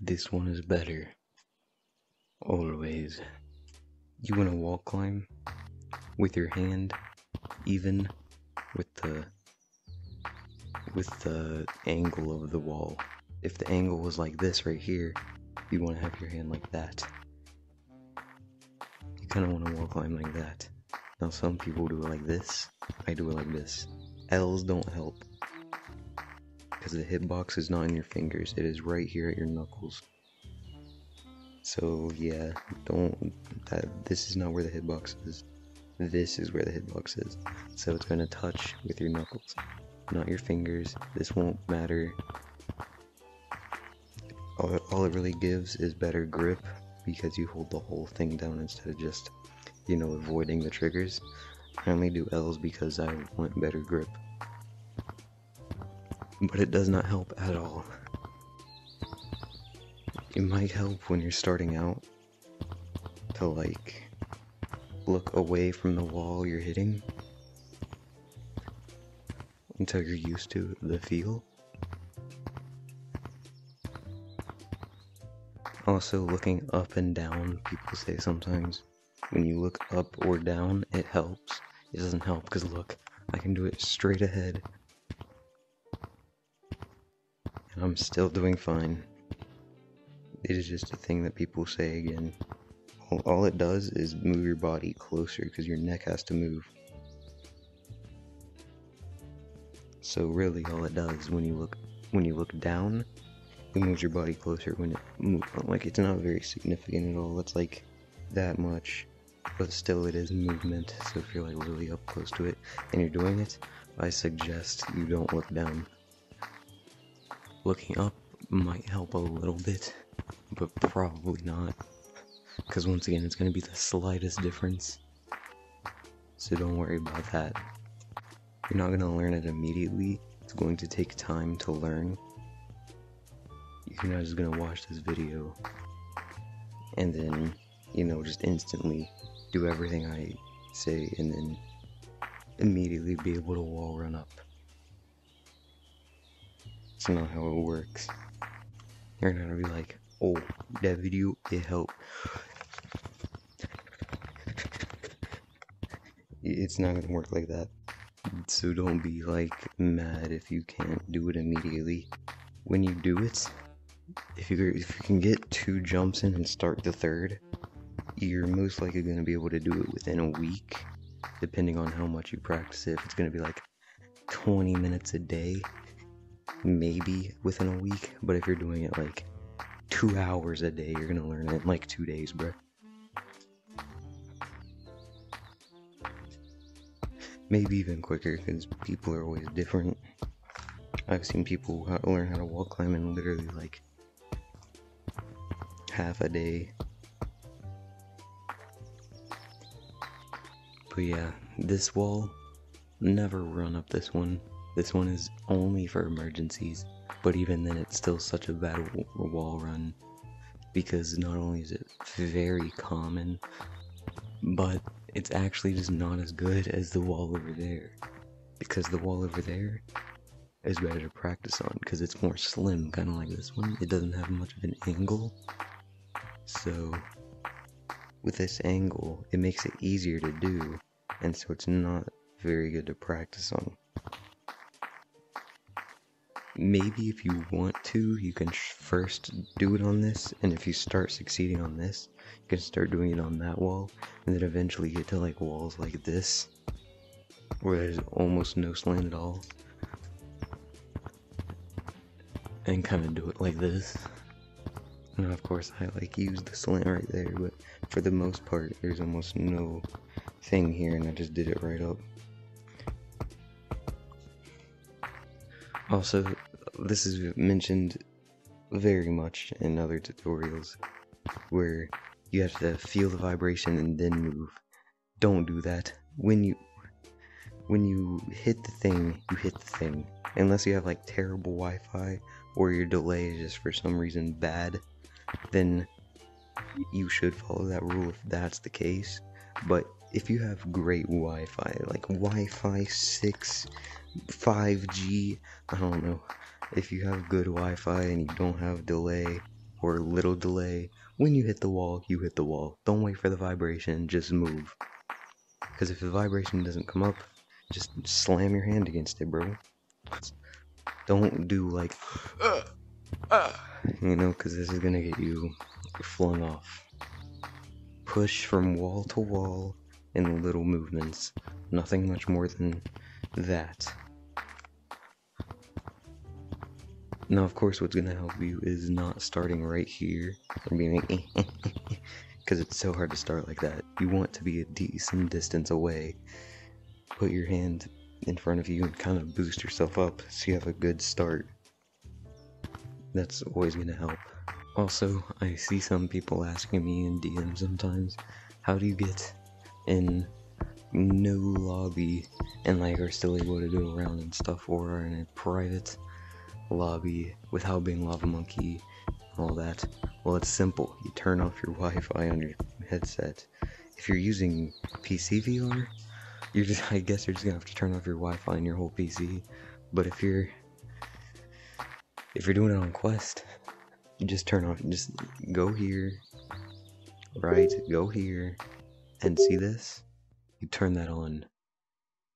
This one is better. Always. You want to wall climb with your hand, even with the angle of the wall. If the angle was like this right here, you want to have your hand like that. You kind of want to wall climb like that. Now some people do it like this. I do it like this. L's don't help, because the hitbox is not in your fingers, it is right here at your knuckles. So yeah, this is not where the hitbox is. This is where the hitbox is. So it's gonna touch with your knuckles, not your fingers. This won't matter. All it really gives is better grip, because you hold the whole thing down instead of just, you know, avoiding the triggers. I only do L's because I want better grip. But it does not help at all. It might help when you're starting out to, like, look away from the wall you're hitting until you're used to the feel. Also, looking up and down, people say sometimes when you look up or down, it helps. It doesn't help, because look, I can do it straight ahead. And I'm still doing fine. It is just a thing that people say again. All it does is move your body closer, because your neck has to move. So really, all it does when you look down, it moves your body closer. When it moves, like, it's not very significant at all. It's like that much, but still it is movement. So if you're like really up close to it and you're doing it, I suggest you don't look down. Looking up might help a little bit, but probably not, because once again, it's going to be the slightest difference, so don't worry about that. You're not going to learn it immediately. It's going to take time to learn. You're not just going to watch this video and then, you know, just instantly do everything I say and then immediately be able to wall run up. It's not how it works. You're gonna be like, oh, that video, it helped. It's not gonna work like that. So don't be like mad if you can't do it immediately. When you do it, if you can get 2 jumps in and start the third, you're most likely gonna be able to do it within a week, depending on how much you practice it. If it's gonna be like 20 minutes a day, maybe within a week. But if you're doing it like 2 hours a day, you're gonna learn it in like 2 days, bro. Maybe even quicker, because people are always different. I've seen people learn how to wall climb in literally like half a day. But yeah, this wall, never run up this one. This one is only for emergencies, but even then it's still such a bad wall run, because not only is it very common, but it's actually just not as good as the wall over there, because the wall over there is better to practice on, because it's more slim, kind of like this one. It doesn't have much of an angle, so with this angle, it makes it easier to do, and so it's not very good to practice on. Maybe if you want to, you can first do it on this, and if you start succeeding on this, you can start doing it on that wall, and then eventually get to like walls like this, where there's almost no slant at all, and kind of do it like this. Now of course I like use the slant right there, but for the most part there's almost no thing here, and I just did it right up. Also, this is mentioned very much in other tutorials, where you have to feel the vibration and then move. Don't do that. When you hit the thing, you hit the thing. Unless you have like terrible Wi-Fi, or your delay is just for some reason bad, then you should follow that rule if that's the case. But if you have great Wi-Fi, like Wi-Fi 6, 5G, I don't know, if you have good Wi-Fi and you don't have delay or little delay. When you hit the wall, you hit the wall. Don't wait for the vibration, just move. Because if the vibration doesn't come up, just slam your hand against it, bro. Don't do like, you know, because this is going to get you flung off. Push from wall to wall in little movements. Nothing much more than that. Now, of course, what's going to help you is not starting right here and being like, because it's so hard to start like that. You want to be a decent distance away. Put your hand in front of you and kind of boost yourself up so you have a good start. That's always going to help. Also, I see some people asking me in DM sometimes, how do you get in no lobby and like are still able to do a round and stuff, or in a private lobby without being Lava Monkey and all that? Well, it's simple. You turn off your Wi-Fi on your headset. If you're using PC VR, I guess you're just gonna have to turn off your Wi-Fi on your whole PC. But if you're doing it on Quest, you just turn off. Just go here, right? Go here, and see this. You turn that on.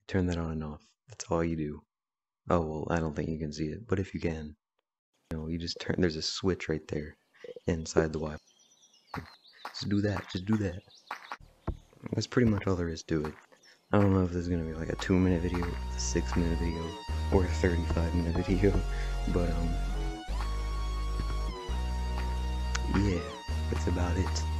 Turn that on and off. That's all you do. Oh, well, I don't think you can see it, but if you can, you know, you just turn, there's a switch right there inside the Wi-Fi. Just do that, just do that. That's pretty much all there is to it. I don't know if this is going to be like a 2-minute video, a 6-minute video, or a 35-minute video, but, yeah, that's about it.